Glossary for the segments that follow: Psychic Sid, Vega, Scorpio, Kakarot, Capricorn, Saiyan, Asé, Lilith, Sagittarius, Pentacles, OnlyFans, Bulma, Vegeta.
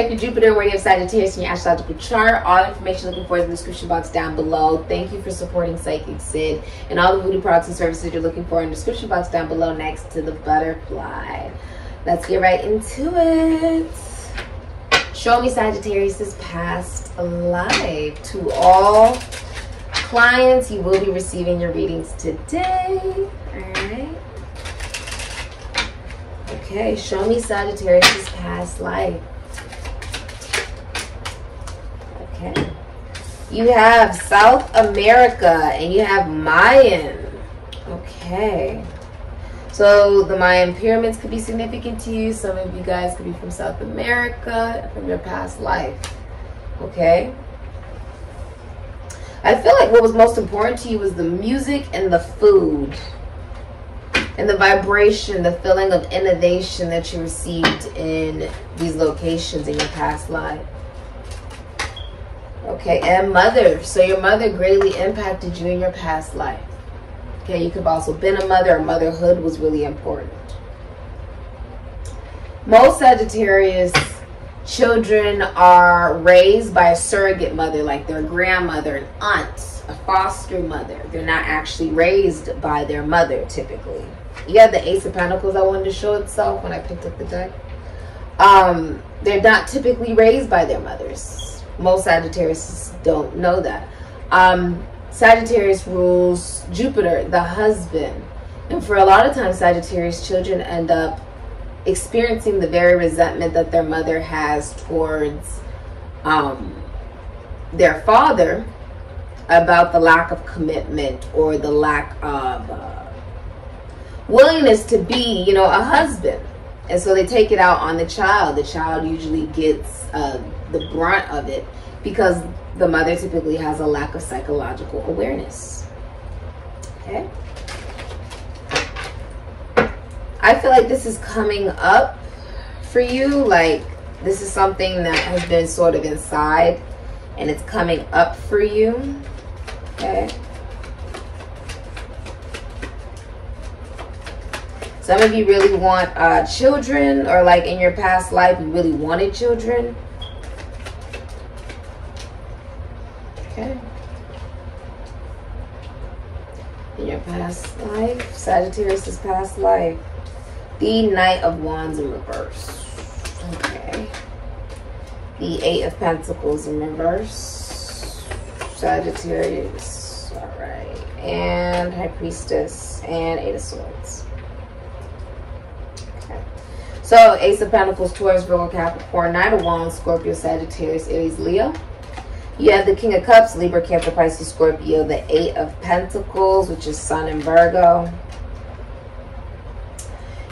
check your Jupiter, where you have Sagittarius in your astrological chart. All information looking for is in the description box down below. Thank you for supporting Psychic Sid, and all the voodoo products and services you're looking for in the description box down below next to the butterfly. Let's get right into it. Show me Sagittarius's past life. To all clients, you will be receiving your readings today. All right. Okay, show me Sagittarius's past life. Okay. You have South America and you have Mayan. Okay. So the Mayan pyramids could be significant to you. Some of you guys could be from South America, from your past life. Okay. I feel like what was most important to you was the music and the food, and the vibration, the feeling of innovation that you received in these locations in your past life. Okay, and mother. So your mother greatly impacted you in your past life. Okay, you could have also been a mother, or motherhood was really important. Most Sagittarius children are raised by a surrogate mother, like their grandmother, an aunt, a foster mother. They're not actually raised by their mother, typically. You have the Ace of Pentacles. I wanted to show itself when I picked up the deck. They're not typically raised by their mothers. Most Sagittarius don't know that. Sagittarius rules Jupiter, the husband. And for a lot of times, Sagittarius children end up experiencing the very resentment that their mother has towards their father, about the lack of commitment or the lack of willingness to be, you know, a husband. And so they take it out on the child. The child usually gets the brunt of it because the mother typically has a lack of psychological awareness. Okay. I feel like this is coming up for you. Like, this is something that has been sort of inside and it's coming up for you. Okay. Some of you really want children, or like in your past life, you really wanted children. Okay. In your past life, Sagittarius's past life, the Knight of Wands in reverse. Okay. The Eight of Pentacles in reverse. Sagittarius. All right. And High Priestess and Eight of Swords. Okay. So Ace of Pentacles, Taurus, Virgo, Capricorn, Knight of Wands, Scorpio, Sagittarius, Aries, Leo. You have the King of Cups, Libra, Cancer, Pisces, Scorpio, the Eight of Pentacles, which is Sun and Virgo.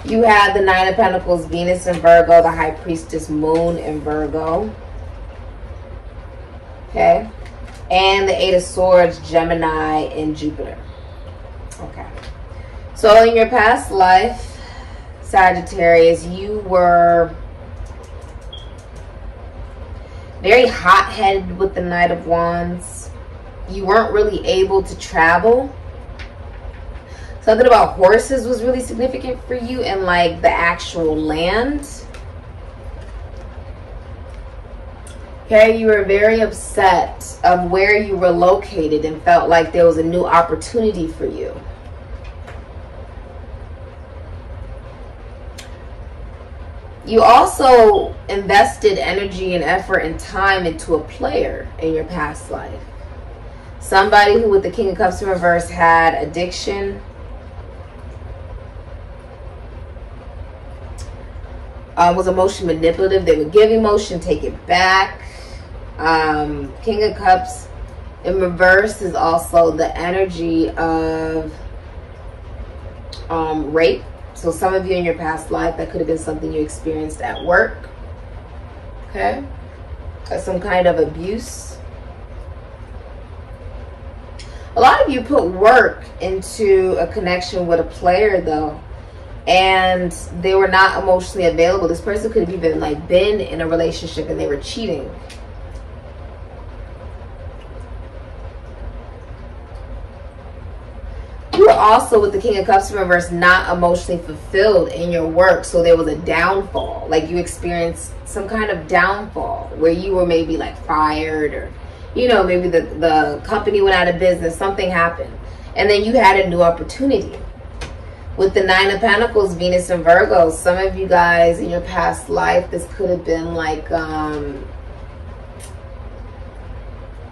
You have the Nine of Pentacles, Venus in Virgo, the High Priestess, Moon in Virgo. Okay. And the Eight of Swords, Gemini and Jupiter. Okay. So in your past life, Sagittarius, you were very hot-headed with the Knight of Wands. You weren't really able to travel. Something about horses was really significant for you, and like the actual land. Okay, you were very upset of where you were located and felt like there was a new opportunity for you. You also invested energy and effort and time into a player in your past life. Somebody who, with the King of Cups in reverse, had addiction. Was emotion manipulative. They would give emotion, take it back. King of Cups in reverse is also the energy of rape. So some of you in your past life, that could have been something you experienced at work. Okay. Some kind of abuse. A lot of you put work into a connection with a player, though, and they were not emotionally available. This person could have even like been in a relationship and they were cheating. You also with the King of Cups in reverse, not emotionally fulfilled in your work. So there was a downfall, like you experienced some kind of downfall where you were maybe like fired, or, you know, maybe the company went out of business, something happened. And then you had a new opportunity. With the Nine of Pentacles, Venus and Virgo, some of you guys in your past life, this could have been like,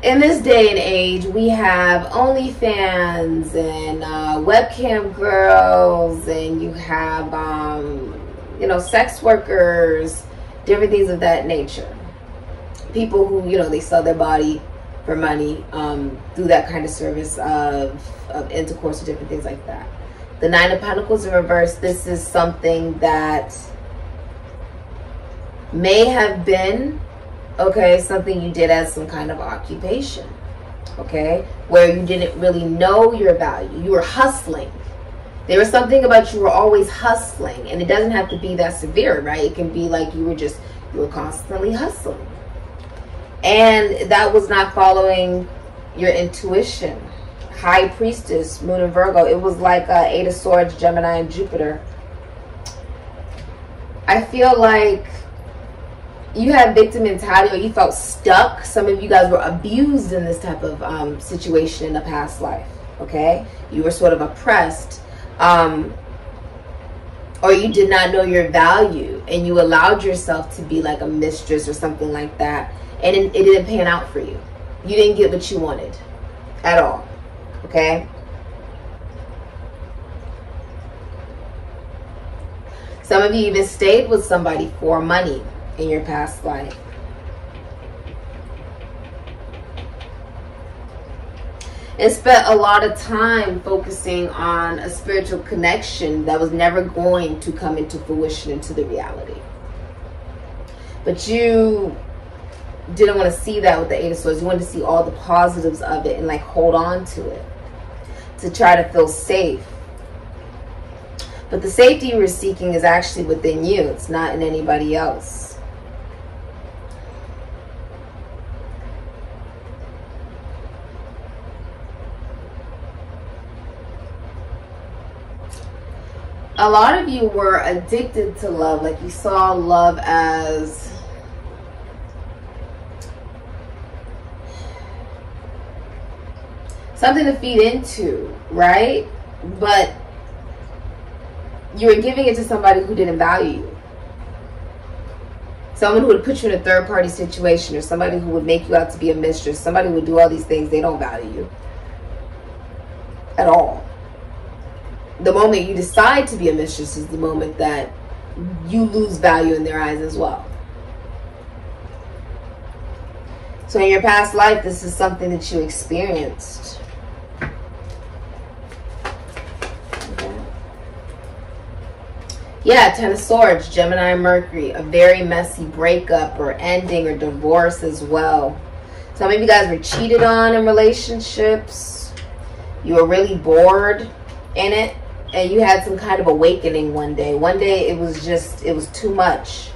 in this day and age, we have OnlyFans and webcam girls, and you have, you know, sex workers, different things of that nature. People who, you know, they sell their body for money, through that kind of service of intercourse or different things like that. The Nine of Pentacles in reverse, this is something that may have been, okay, something you did as some kind of occupation, okay, where you didn't really know your value. You were hustling. There was something about you were always hustling, and it doesn't have to be that severe, right? It can be like you were constantly hustling, and that was not following your intuition. High Priestess, Moon and Virgo, it was like Eight of Swords, Gemini, and Jupiter. I feel like you had victim mentality, or you felt stuck. Some of you guys were abused in this type of situation in the past life, okay? You were sort of oppressed, or you did not know your value, and you allowed yourself to be like a mistress or something like that, and it didn't pan out for you. You didn't get what you wanted at all. Okay, some of you even stayed with somebody for money in your past life. And spent a lot of time focusing on a spiritual connection that was never going to come into fruition, into the reality. But you didn't want to see that with the Eight of Swords. You wanted to see all the positives of it and like hold on to it, to try to feel safe. But the safety you were seeking is actually within you. It's not in anybody else. A lot of you were addicted to love. Like you saw love as something to feed into, right? But you were giving it to somebody who didn't value you. Someone who would put you in a third-party situation, or somebody who would make you out to be a mistress, somebody who would do all these things. They don't value you at all. The moment you decide to be a mistress is the moment that you lose value in their eyes as well. So in your past life, this is something that you experienced. Yeah, Ten of Swords, Gemini and Mercury, a very messy breakup or ending or divorce as well. Some of you guys were cheated on in relationships. You were really bored in it, and you had some kind of awakening one day. One day it was just, it was too much.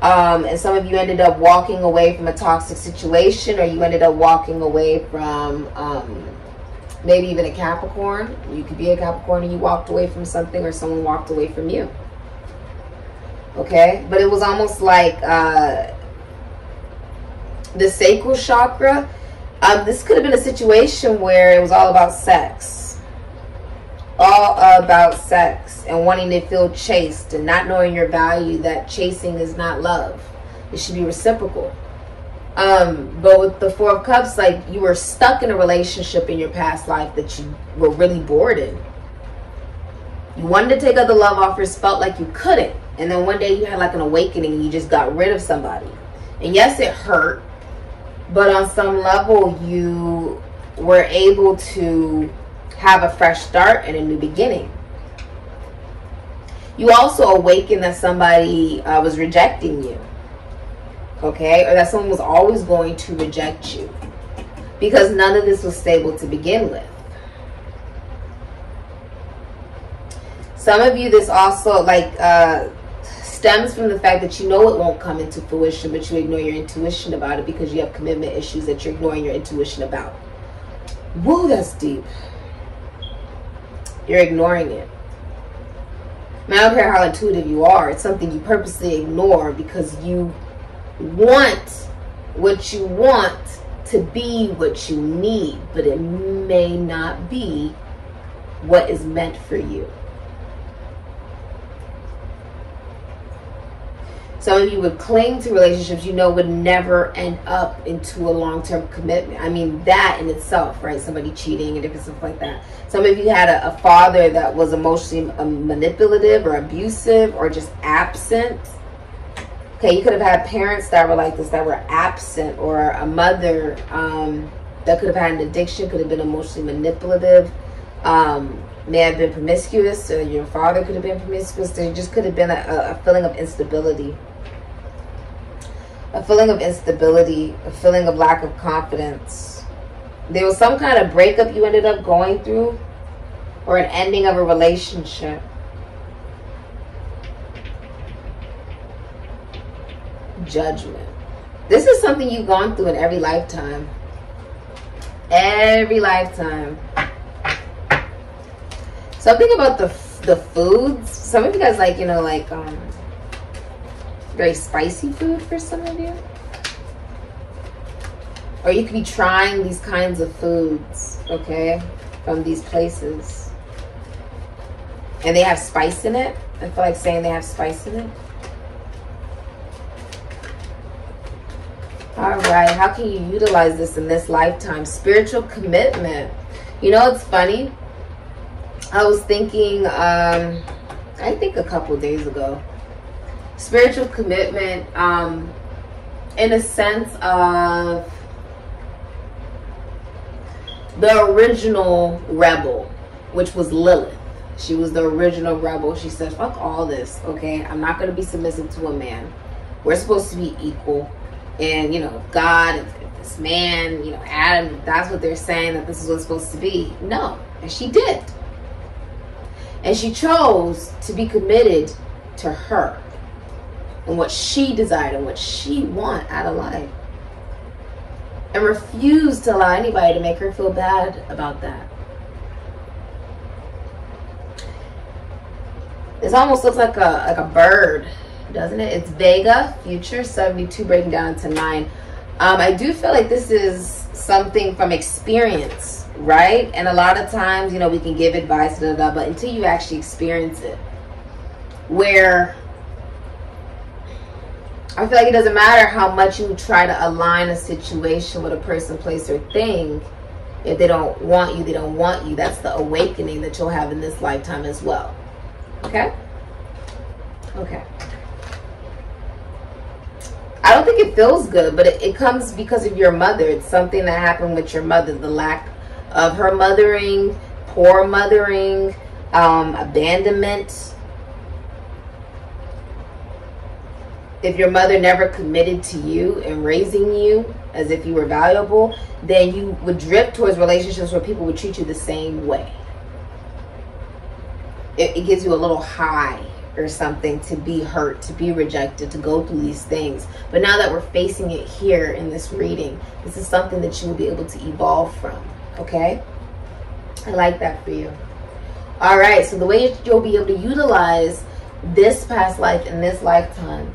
And some of you ended up walking away from a toxic situation, or you ended up walking away from maybe even a Capricorn. You could be a Capricorn and you walked away from something, or someone walked away from you. Okay, but it was almost like the sacral chakra. This could have been a situation where it was all about sex, and wanting to feel chased and not knowing your value, that chasing is not love. It should be reciprocal. But with the Four of Cups, like you were stuck in a relationship in your past life that you were really bored in. You wanted to take other love offers, felt like you couldn't. And then one day you had like an awakening and you just got rid of somebody. And yes, it hurt, but on some level you were able to have a fresh start and a new beginning. You also awakened that somebody was rejecting you. Okay, or that someone was always going to reject you, because none of this was stable to begin with. Some of you, this also like stems from the fact that you know it won't come into fruition, but you ignore your intuition about it because you have commitment issues that you're ignoring your intuition about. Woo, that's deep. You're ignoring it. Now, I don't care how intuitive you are, it's something you purposely ignore because you want what you want to be what you need, but it may not be what is meant for you. Some of you would cling to relationships you know would never end up into a long-term commitment. I mean, that in itself, right? Somebody cheating and different stuff like that. Some of you had a father that was emotionally manipulative or abusive or just absent. Okay, you could have had parents that were like this, that were absent, or a mother that could have had an addiction, could have been emotionally manipulative, may have been promiscuous, or your father could have been promiscuous. There just could have been a feeling of instability. A feeling of instability, a feeling of lack of confidence. There was some kind of breakup you ended up going through, or an ending of a relationship. Judgment. This is something you've gone through in every lifetime. Every lifetime. Something about the foods. Some of you guys like, you know, like very spicy food for some of you. Or you could be trying these kinds of foods, okay, from these places. And they have spice in it. I feel like saying they have spice in it. All right, how can you utilize this in this lifetime? Spiritual commitment. You know, it's funny. I was thinking, I think a couple days ago, spiritual commitment in a sense of the original rebel, which was Lilith. She was the original rebel. She said, fuck all this, okay? I'm not going to be submissive to a man. We're supposed to be equal. And, you know, God, if this man, you know, Adam, that's what they're saying, that this is what's supposed to be. No. And she did. And she chose to be committed to her and what she desired and what she wanted out of life, and refused to allow anybody to make her feel bad about that. This almost looks like a bird, doesn't it? It's Vega, future 72, breaking down to 9. I do feel like this is something from experience. Right? And a lot of times, you know, we can give advice, blah, blah, blah, but until you actually experience it, where I feel like it doesn't matter how much you try to align a situation with a person, place, or thing. If they don't want you, they don't want you. That's the awakening that you'll have in this lifetime as well. Okay? Okay. I don't think it feels good, but it comes because of your mother. It's something that happened with your mother, the lack of her mothering, poor mothering, abandonment. If your mother never committed to you and raising you as if you were valuable, then you would drift towards relationships where people would treat you the same way. It gives you a little high or something to be hurt, to be rejected, to go through these things. But now that we're facing it here in this reading, this is something that you will be able to evolve from. Okay, I like that for you. All right, so the way you'll be able to utilize this past life in this lifetime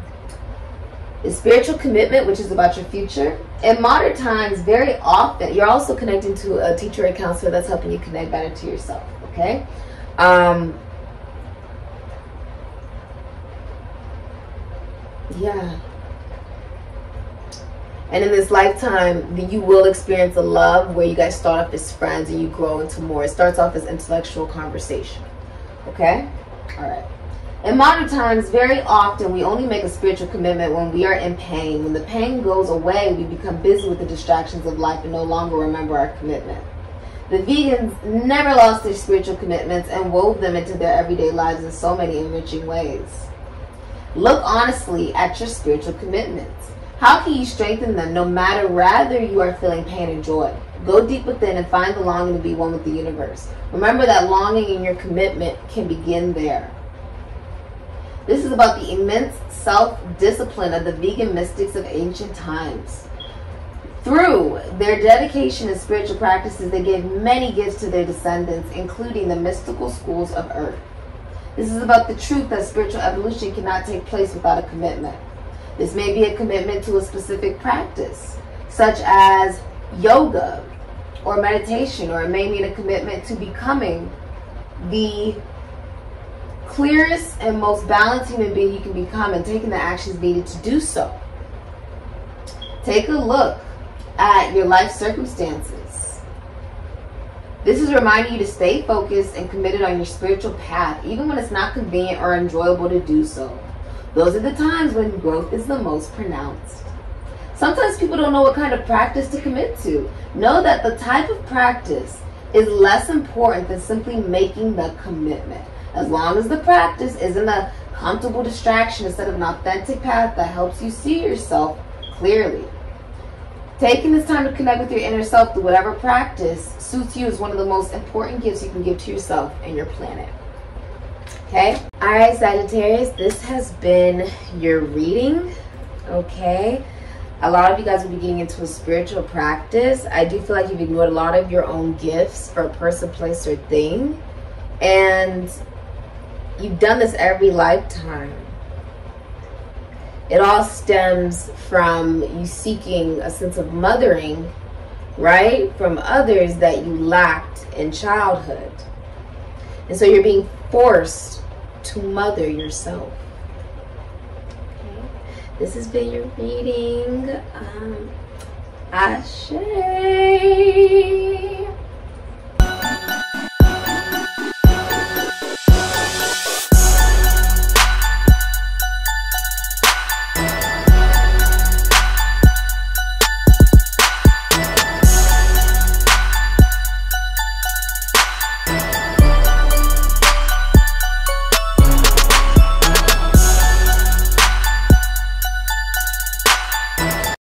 is spiritual commitment, which is about your future. In modern times, very often, you're also connecting to a teacher or counselor that's helping you connect better to yourself, okay? Yeah. And in this lifetime, you will experience a love where you guys start off as friends and you grow into more. It starts off as intellectual conversation. Okay? All right. In modern times, very often, we only make a spiritual commitment when we are in pain. When the pain goes away, we become busy with the distractions of life and no longer remember our commitment. The vegans never lost their spiritual commitments and wove them into their everyday lives in so many enriching ways. Look honestly at your spiritual commitments. How can you strengthen them no matter whether you are feeling pain and joy? Go deep within and find the longing to be one with the universe. Remember that longing and your commitment can begin there. This is about the immense self-discipline of the vegan mystics of ancient times. Through their dedication to spiritual practices, they give many gifts to their descendants, including the mystical schools of Earth. This is about the truth that spiritual evolution cannot take place without a commitment. This may be a commitment to a specific practice, such as yoga or meditation, or it may mean a commitment to becoming the clearest and most balanced human being you can become and taking the actions needed to do so. Take a look at your life circumstances. This is reminding you to stay focused and committed on your spiritual path, even when it's not convenient or enjoyable to do so. Those are the times when growth is the most pronounced. Sometimes people don't know what kind of practice to commit to. Know that the type of practice is less important than simply making the commitment. As long as the practice isn't a comfortable distraction instead of an authentic path that helps you see yourself clearly. Taking this time to connect with your inner self through whatever practice suits you is one of the most important gifts you can give to yourself and your planet. Okay? Alright, Sagittarius, this has been your reading. Okay? A lot of you guys will be getting into a spiritual practice. I do feel like you've ignored a lot of your own gifts for a person, place, or thing. And you've done this every lifetime. It all stems from you seeking a sense of mothering, right? From others that you lacked in childhood. And so you're being forced to mother yourself. Okay. This has been your reading. Asé.